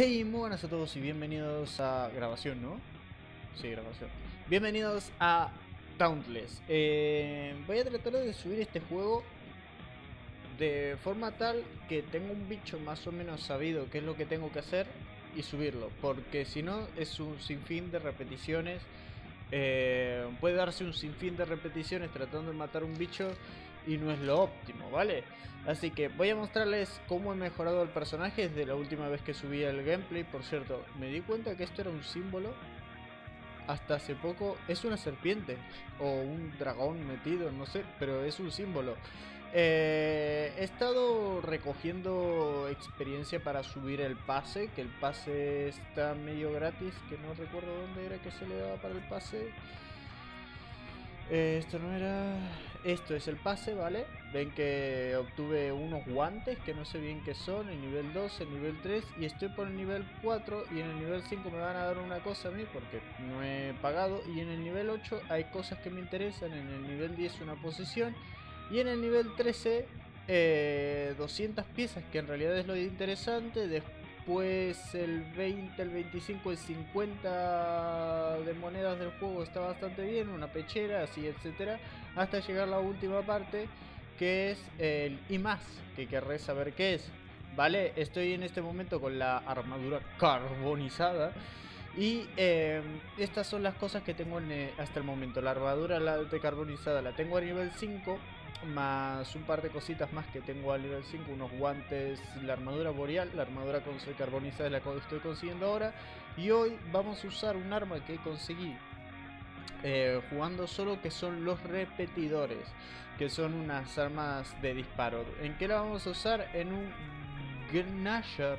Hey, muy buenas a todos y bienvenidos a... Grabación, ¿no? Sí, grabación. Bienvenidos a Dauntless. Voy a tratar de subir este juego de forma tal que tenga un bicho más o menos sabido qué es lo que tengo que hacer y subirlo, porque si no es un sinfín de repeticiones. Puede darse un sinfín de repeticiones tratando de matar un bicho y no es lo óptimo, ¿vale? Así que voy a mostrarles cómo he mejorado el personaje desde la última vez que subí el gameplay. Por cierto, me di cuenta que esto era un símbolo hasta hace poco. Es una serpiente o un dragón metido, no sé, pero es un símbolo. He estado recogiendo experiencia para subir el pase, que el pase está medio gratis, que no recuerdo dónde era que se le daba para el pase. Esto no era... Esto es el pase, ¿vale? Ven que obtuve unos guantes que no sé bien qué son, el nivel 2, el nivel 3, y estoy por el nivel 4, y en el nivel 5 me van a dar una cosa a mí porque no he pagado, y en el nivel 8 hay cosas que me interesan, en el nivel 10 una posición, y en el nivel 13 200 piezas, que en realidad es lo interesante. Después el 20, el 25, el 50 de monedas del juego está bastante bien, una pechera, así, etcétera, hasta llegar a la última parte, que es el y más, que querré saber qué es, ¿vale? Estoy en este momento con la armadura carbonizada. Y estas son las cosas que tengo hasta el momento. La armadura decarbonizada la tengo a nivel 5, más un par de cositas más que tengo a nivel 5, unos guantes, la armadura boreal, la armadura carbonizada es la que estoy consiguiendo ahora. Y hoy vamos a usar un arma que conseguí jugando solo, que son los repetidores, que son unas armas de disparo. ¿En qué la vamos a usar? En un Gnasher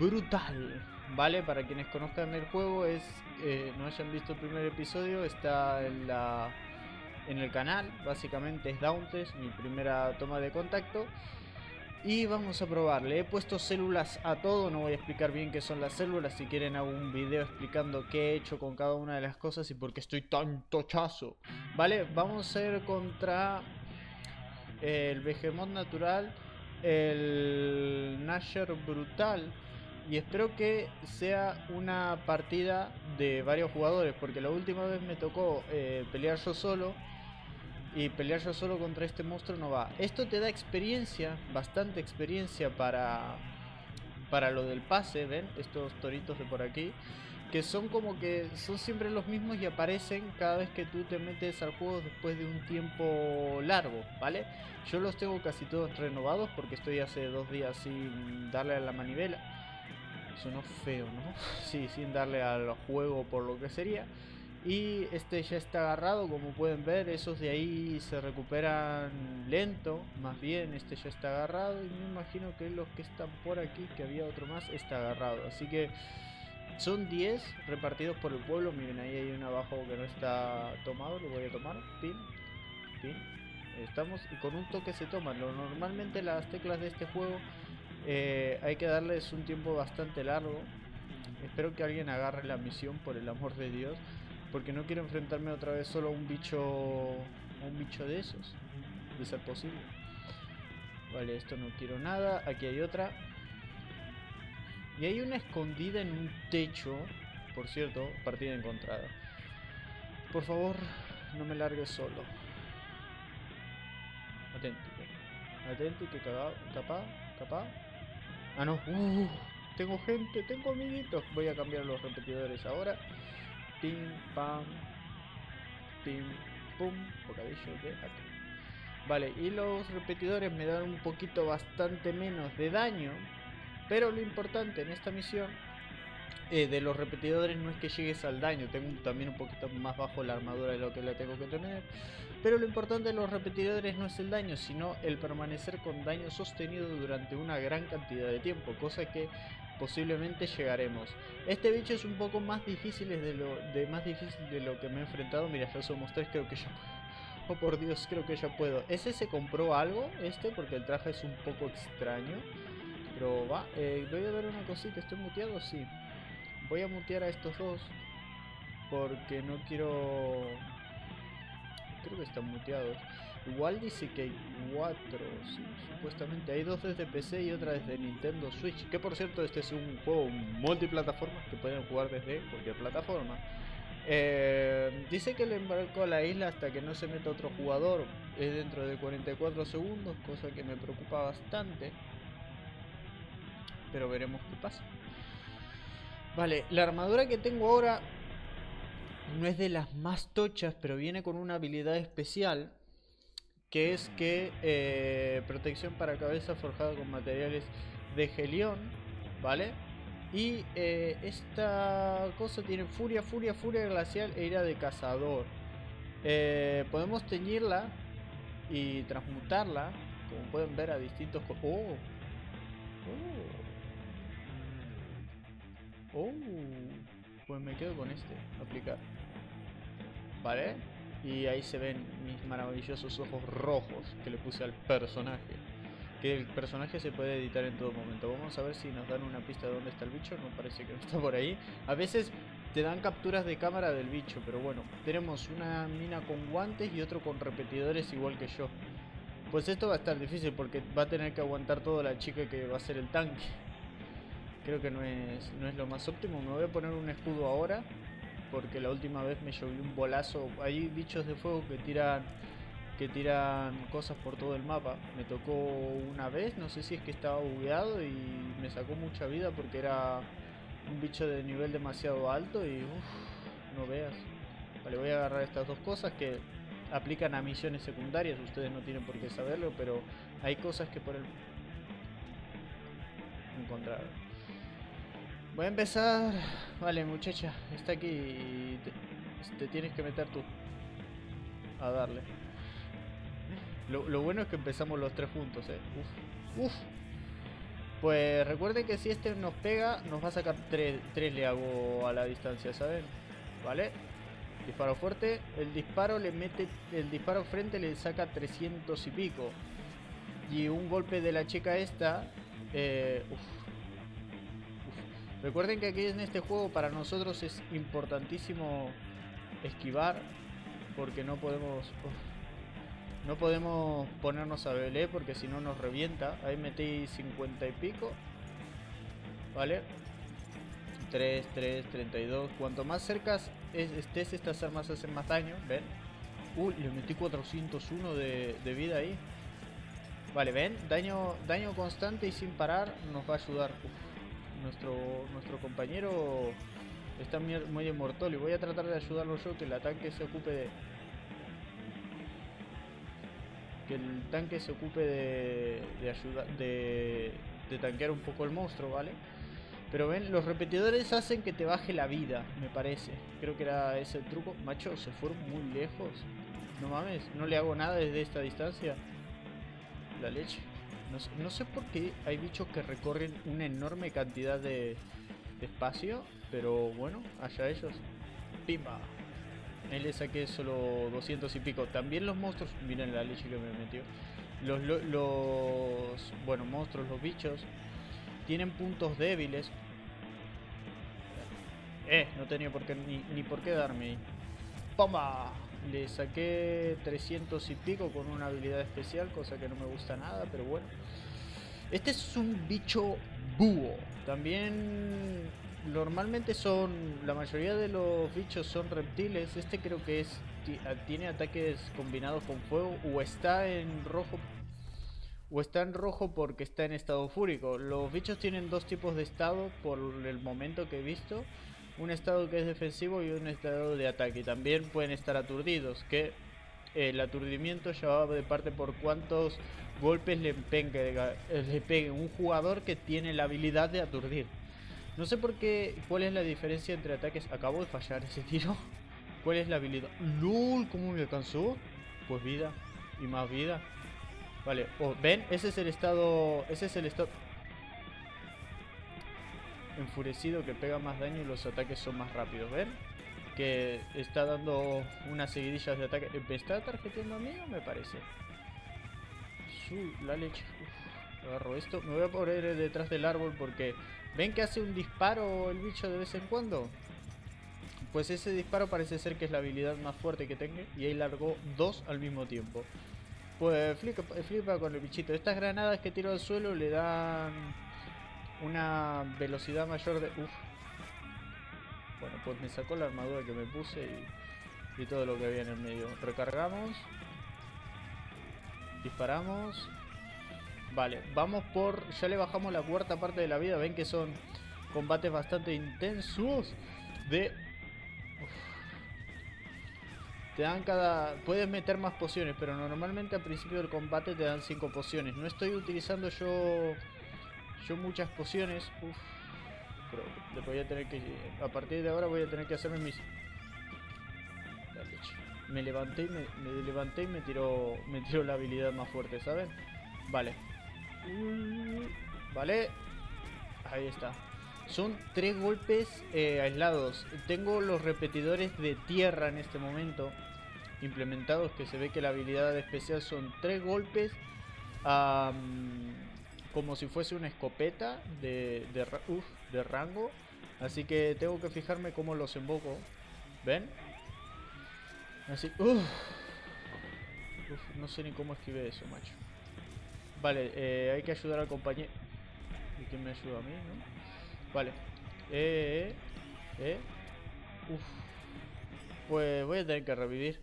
brutal, ¿vale? Para quienes conozcan el juego, no hayan visto el primer episodio, está en el canal. Básicamente es Dauntless, mi primera toma de contacto, y vamos a probar. Le he puesto células a todo, no voy a explicar bien qué son las células. Si quieren hago un video explicando qué he hecho con cada una de las cosas y por qué estoy tan tochazo, ¿vale? Vamos a ir contra el Vegemonte natural, el Gnasher brutal, y espero que sea una partida de varios jugadores, porque la última vez me tocó pelear yo solo, y pelear yo solo contra este monstruo no va. Esto te da experiencia, bastante experiencia para lo del pase. Ven, estos toritos de por aquí, que son como que son siempre los mismos y aparecen cada vez que tú te metes al juego después de un tiempo largo, ¿vale? Yo los tengo casi todos renovados porque estoy hace 2 días sin darle a la manivela. Sonó feo, ¿no? Sí, sin darle al juego por lo que sería. Y este ya está agarrado, como pueden ver. Esos de ahí se recuperan lento, más bien. Este ya está agarrado, y me imagino que los que están por aquí, que había otro más, está agarrado. Así que son 10 repartidos por el pueblo. Miren, ahí hay uno abajo que no está tomado, lo voy a tomar. Pin, pin. Estamos, y con un toque se toman. Normalmente las teclas de este juego hay que darles un tiempo bastante largo. Espero que alguien agarre la misión, por el amor de Dios, porque no quiero enfrentarme otra vez solo a un bicho de esos, de ser posible. Vale, esto no quiero nada. Aquí hay otra, y hay una escondida en un techo. Por cierto, partida encontrada. Por favor, no me largues solo. Atento, atento, que cagado, capaz. Ah, no. Tengo gente, tengo amiguitos. Voy a cambiar los repetidores ahora. Pim, pam, pim, pum. Bocadillo de acá. Vale, y los repetidores me dan un poquito bastante menos de daño, pero lo importante en esta misión de los repetidores no es que llegues al daño. Tengo también un poquito más bajo la armadura de lo que la tengo que tener, pero lo importante de los repetidores no es el daño, sino el permanecer con daño sostenido durante una gran cantidad de tiempo, cosa que posiblemente llegaremos. Este bicho es un poco más difícil de lo que me he enfrentado. Mira, ya somos 3, creo que ya... Oh, por Dios, creo que ya puedo. Ese se compró algo, este, porque el traje es un poco extraño, pero va. Voy a ver una cosita. ¿Estoy muteado? Sí. Voy a mutear a estos dos porque no quiero creo que están muteados. Igual dice que hay 4, sí, supuestamente. Hay 2 desde PC y otra desde Nintendo Switch. Que por cierto, este es un juego multiplataforma que pueden jugar desde cualquier plataforma. Dice que le embarcó a la isla hasta que no se meta otro jugador. Es dentro de 44 segundos, cosa que me preocupa bastante. Pero veremos qué pasa. Vale, la armadura que tengo ahora no es de las más tochas, pero viene con una habilidad especial, que es que protección para cabeza forjada con materiales de Gelión, ¿vale? Y esta cosa tiene furia glacial e ira de cazador. Podemos teñirla y transmutarla, como pueden ver, a distintos... pues me quedo con este, aplicar. Vale, y ahí se ven mis maravillosos ojos rojos que le puse al personaje. Que el personaje se puede editar en todo momento. Vamos a ver si nos dan una pista de dónde está el bicho. No, parece que no está por ahí. A veces te dan capturas de cámara del bicho, pero bueno. Tenemos una mina con guantes y otro con repetidores igual que yo. Pues esto va a estar difícil porque va a tener que aguantar toda la chica que va a ser el tanque. Creo que no es lo más óptimo. Me voy a poner un escudo ahora, porque la última vez me llovió un bolazo. Hay bichos de fuego que tiran cosas por todo el mapa. Me tocó una vez, no sé si es que estaba bugueado y me sacó mucha vida porque era un bicho de nivel demasiado alto y uff, no veas. Vale, voy a agarrar estas dos cosas que aplican a misiones secundarias. Ustedes no tienen por qué saberlo, pero hay cosas que por el... encontrar. Voy a empezar... Vale, muchacha, está aquí y te tienes que meter tú a darle. Lo bueno es que empezamos los tres juntos, Uf. Pues recuerden que si este nos pega, nos va a sacar 3 le hago a la distancia, ¿saben? Vale. Disparo fuerte. El disparo le mete... El disparo frente le saca 300 y pico. Y un golpe de la chica esta... Recuerden que aquí en este juego para nosotros es importantísimo esquivar, porque no podemos ponernos a belé, porque si no nos revienta. Ahí metí 50 y pico, ¿vale? 3, 32. Cuanto más cerca estés, estas armas hacen más daño, ¿ven? Le metí 401 de vida ahí. Vale, ¿ven? Daño constante y sin parar nos va a ayudar. Nuestro compañero está muy inmortal y voy a tratar de ayudarlo yo, que el tanque se ocupe de tanquear un poco el monstruo, ¿vale? Pero ven, los repetidores hacen que te baje la vida, me parece. Creo que era ese el truco. Macho, se fueron muy lejos. No mames, no le hago nada desde esta distancia. La leche. No sé por qué hay bichos que recorren una enorme cantidad de espacio, pero bueno, allá ellos. ¡Pimba! Ahí le saqué solo 200 y pico. También los monstruos, miren la leche que me metió. Bueno, monstruos, los bichos, tienen puntos débiles. No tenía por qué, ni por qué darme ahí. ¡Pumba! Le saqué 300 y pico con una habilidad especial, cosa que no me gusta nada, pero bueno. Este es un bicho búho. También normalmente la mayoría de los bichos son reptiles. Este creo que tiene ataques combinados con fuego, o está en rojo, porque está en estado fúrico. Los bichos tienen dos tipos de estado por el momento que he visto. Un estado que es defensivo y un estado de ataque. También pueden estar aturdidos, que el aturdimiento ya va de parte por cuántos golpes le pegue un jugador que tiene la habilidad de aturdir. No sé por qué, cuál es la diferencia entre ataques. Acabo de fallar ese tiro. ¿Cuál es la habilidad? ¡Lol! ¿Cómo me alcanzó? Pues vida y más vida. Vale, ven, ese es el estado enfurecido, que pega más daño y los ataques son más rápidos. ¿Ven? Que está dando unas seguidillas de ataque. ¿Me está tarjeteando a mí o me parece? La leche. Uf, agarro esto. Me voy a poner detrás del árbol porque... ¿Ven que hace un disparo el bicho de vez en cuando? pues ese disparo parece ser que es la habilidad más fuerte que tenga, y ahí largó dos al mismo tiempo. Pues flipa con el bichito. Estas granadas que tiro al suelo le dan una velocidad mayor de... Uf. Bueno, pues me sacó la armadura que me puse y todo lo que había en el medio. Recargamos. Disparamos. Vale, vamos por... Ya le bajamos la cuarta parte de la vida. Ven que son combates bastante intensos. Te dan cada... Puedes meter más pociones, pero normalmente al principio del combate te dan 5 pociones. No estoy utilizando yo muchas pociones. Uf. Pero voy a tener que... A partir de ahora voy a tener que hacerme mis... La leche. Me levanté y me tiró... Me tiró la habilidad más fuerte, ¿saben? Vale. Vale. Ahí está. Son 3 golpes aislados. Tengo los repetidores de tierra en este momento implementados, que se ve que la habilidad especial son 3 golpes como si fuese una escopeta de rango. Así que tengo que fijarme cómo los invoco. ¿Ven? Así... Uf, no sé ni cómo esquivé eso, macho. Vale, hay que ayudar al compañero. ¿Y quién me ayuda a mí, no? Vale. Uf. Pues voy a tener que revivir.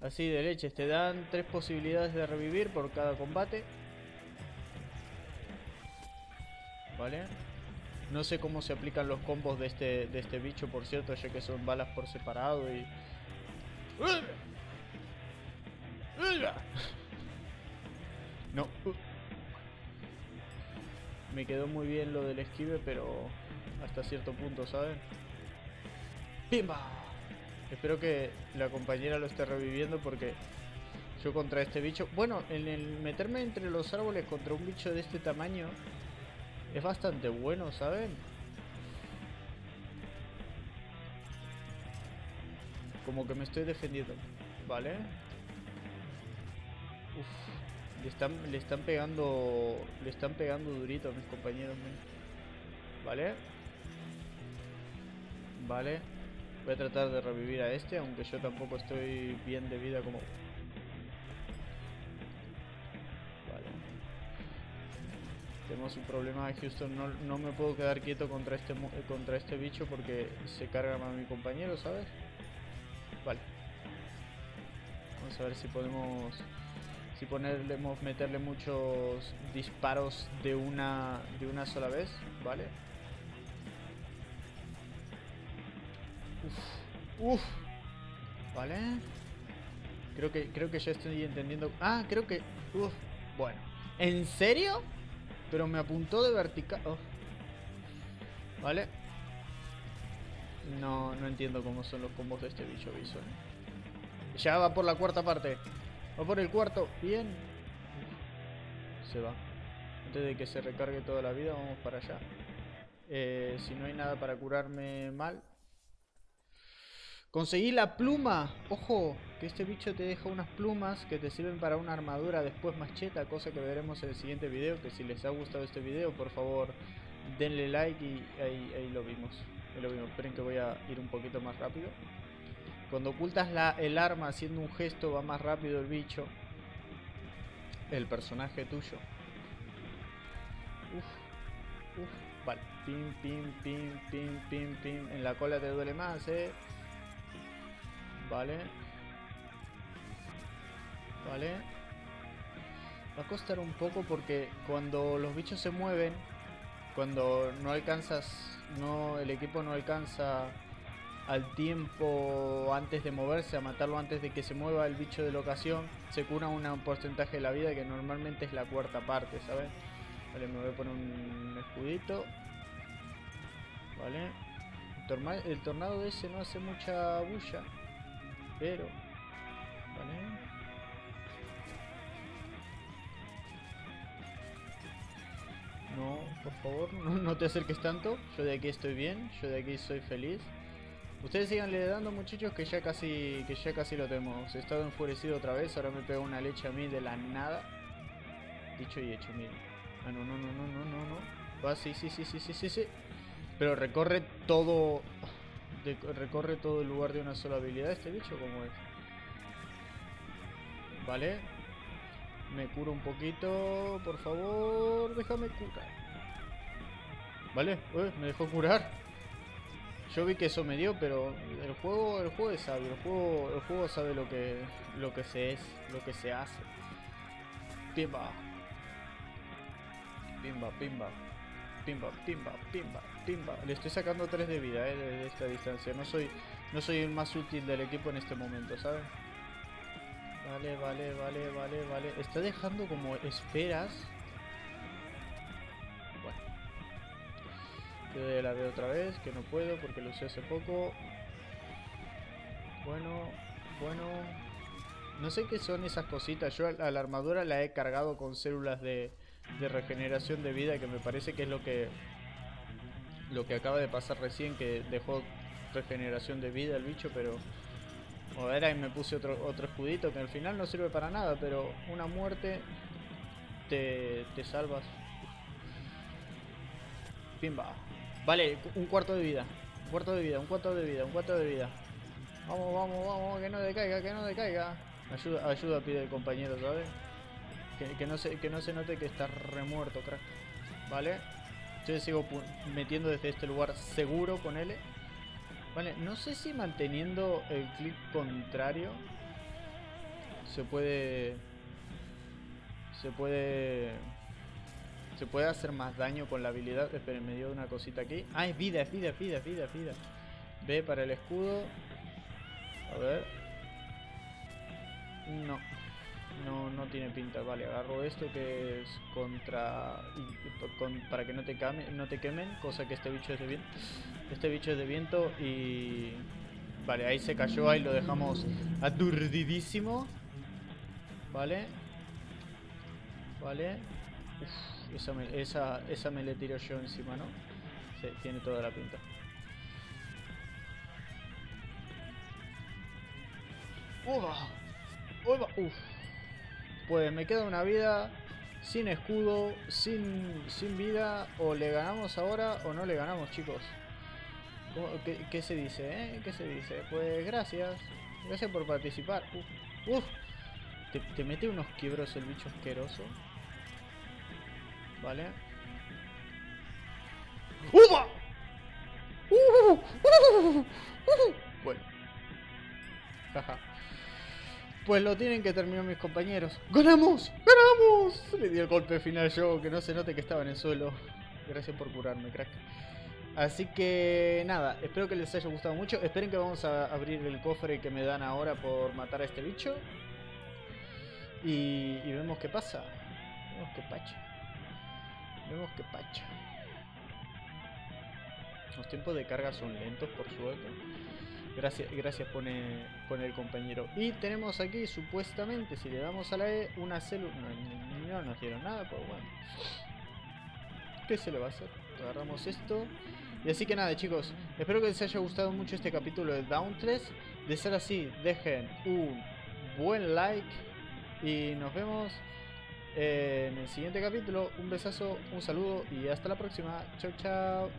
Así de leches. Te dan 3 posibilidades de revivir por cada combate. Vale. No sé cómo se aplican los combos de este bicho, por cierto, ya que son balas por separado y... No. Me quedó muy bien lo del esquive, pero hasta cierto punto, ¿saben? ¡Pimba! Espero que la compañera lo esté reviviendo, porque yo contra este bicho... Bueno, en el meterme entre los árboles contra un bicho de este tamaño es bastante bueno, ¿saben? Como que me estoy defendiendo, ¿vale? Uf. Le están pegando durito a mis compañeros, man. Vale. Vale. Voy a tratar de revivir a este, aunque yo tampoco estoy bien de vida como... Vale. Tenemos un problema de Houston. No me puedo quedar quieto contra este bicho, porque se carga a mi compañero, ¿sabes? Vale. Vamos a ver si podemos... Si ponemos meterle muchos disparos de una sola vez, ¿vale? Uf, ¿vale? Creo que ya estoy entendiendo. Ah, creo que... Uf, bueno. ¿En serio? Pero me apuntó de vertical. Oh. ¿Vale? No entiendo cómo son los combos de este bicho bison. Ya va por la cuarta parte. Va por el cuarto, bien. Se va. Antes de que se recargue toda la vida, vamos para allá. Si no hay nada para curarme mal. Conseguí la pluma. Ojo, que este bicho te deja unas plumas que te sirven para una armadura después más cheta, cosa que veremos en el siguiente video. Que si les ha gustado este video, por favor, denle like y ahí lo vimos. Ahí lo vimos. Esperen que voy a ir un poquito más rápido. Cuando ocultas el arma haciendo un gesto, va más rápido el bicho. El personaje tuyo. Uf, uf, vale. Pim, pim, pim, pim, pim, pim. En la cola te duele más, Vale. Vale. Va a costar un poco porque cuando los bichos se mueven, cuando no alcanzas, el equipo no alcanza... Al tiempo antes de moverse, a matarlo antes de que se mueva el bicho de la ocasión, se cura un porcentaje de la vida que normalmente es la cuarta parte, ¿sabes? Vale, me voy a poner un escudito. Vale. El tornado ese no hace mucha bulla, pero... Vale. No, por favor, no te acerques tanto. Yo de aquí estoy bien, yo de aquí soy feliz. Ustedes síganle dando, muchachos, que ya casi lo tenemos. He estado enfurecido otra vez, ahora me pega una leche a mí de la nada. Dicho y hecho, miren. Ah, no. Ah, sí. Pero recorre todo... recorre todo el lugar de una sola habilidad. ¿Este bicho cómo es? Vale. Me curo un poquito, por favor. Déjame curar. Vale, uy, me dejó curar. Yo vi que eso me dio, pero el juego es sabio. El juego sabe lo que se es, lo que se hace. Pimba. Pimba, pimba. Pimba, pimba, pimba, pimba. Le estoy sacando 3 de vida, desde esta distancia. No soy el más útil del equipo en este momento, ¿sabes? Vale, vale, vale, vale, vale. Está dejando como esferas. Bueno. Yo la veo otra vez, que no puedo porque lo usé hace poco. Bueno, bueno. No sé qué son esas cositas. Yo a la armadura la he cargado con células de regeneración de vida, que me parece que es lo que acaba de pasar recién, que dejó regeneración de vida el bicho, pero... Ahora y me puse otro escudito que al final no sirve para nada, pero una muerte te salvas. Pimba. Vale, un cuarto de vida. Un cuarto de vida, un cuarto de vida, un cuarto de vida. Vamos, vamos, vamos, que no decaiga, que no decaiga. Ayuda, ayuda, pide el compañero, ¿sabes? Que no se note que está remuerto, crack. Vale. Yo sigo metiendo desde este lugar seguro con L. Vale, no sé si manteniendo el clic contrario se puede hacer más daño con la habilidad. Esperen, me dio una cosita aquí. Ah, es vida, es vida, es vida, es vida, es vida. B para el escudo. A ver. No. No, no tiene pinta. Vale, agarro esto que es para que no te quemen, cosa que este bicho es de viento. Este bicho es de viento y... Vale, ahí se cayó, ahí lo dejamos aturdidísimo. Vale. Vale. Uf, esa me le tiro yo encima, ¿no? Sí, tiene toda la pinta. ¡Uva! ¡Uva! ¡Uf! Pues me queda una vida, sin escudo, sin vida. O le ganamos ahora o no le ganamos, chicos. ¿Qué se dice, eh? ¿Qué se dice? Pues gracias. Gracias por participar. Uf, uf. Te mete unos quiebros el bicho asqueroso. Vale. ¡Uva! Bueno. Jaja. Pues lo tienen que terminar mis compañeros. ¡Ganamos! ¡Ganamos! Le di el golpe final yo, que no se note que estaba en el suelo. Gracias por curarme, crack. Así que nada, espero que les haya gustado mucho. Esperen que vamos a abrir el cofre que me dan ahora por matar a este bicho. Y vemos qué pasa. Vemos qué pacha. Vemos qué pacha. Los tiempos de carga son lentos, por suerte. Gracias, gracias pone el compañero. Y tenemos aquí, supuestamente, si le damos a la E, una célula. No nos dieron nada, pues bueno. ¿Qué se le va a hacer? Agarramos esto. Y así que nada, chicos. Espero que les haya gustado mucho este capítulo de Dauntless. De ser así, dejen un buen like. Y nos vemos en el siguiente capítulo. Un besazo, un saludo y hasta la próxima. Chao, chao.